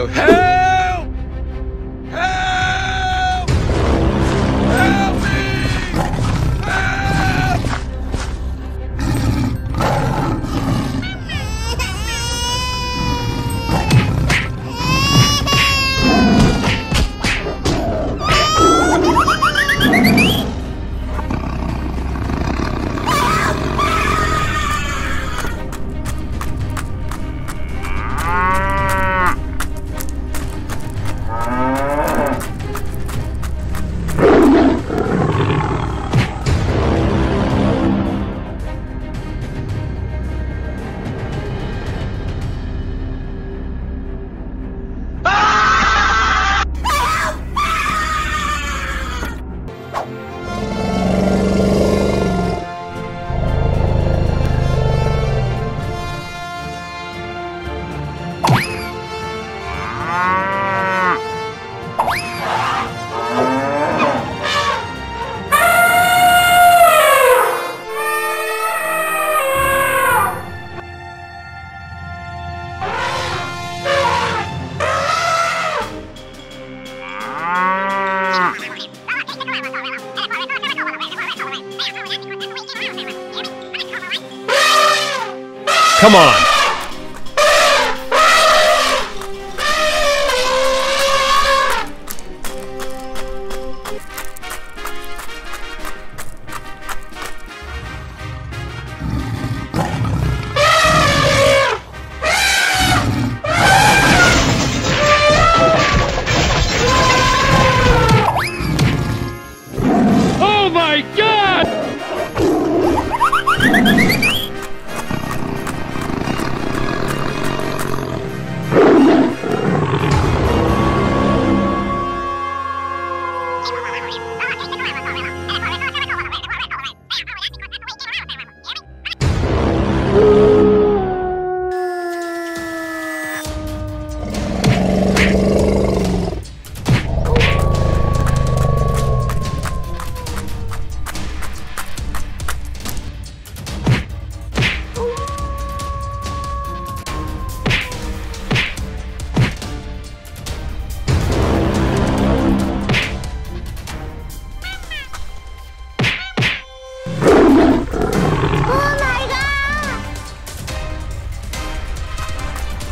Go, help! Help! Help me! Help! Come on!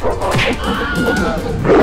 Oh my God!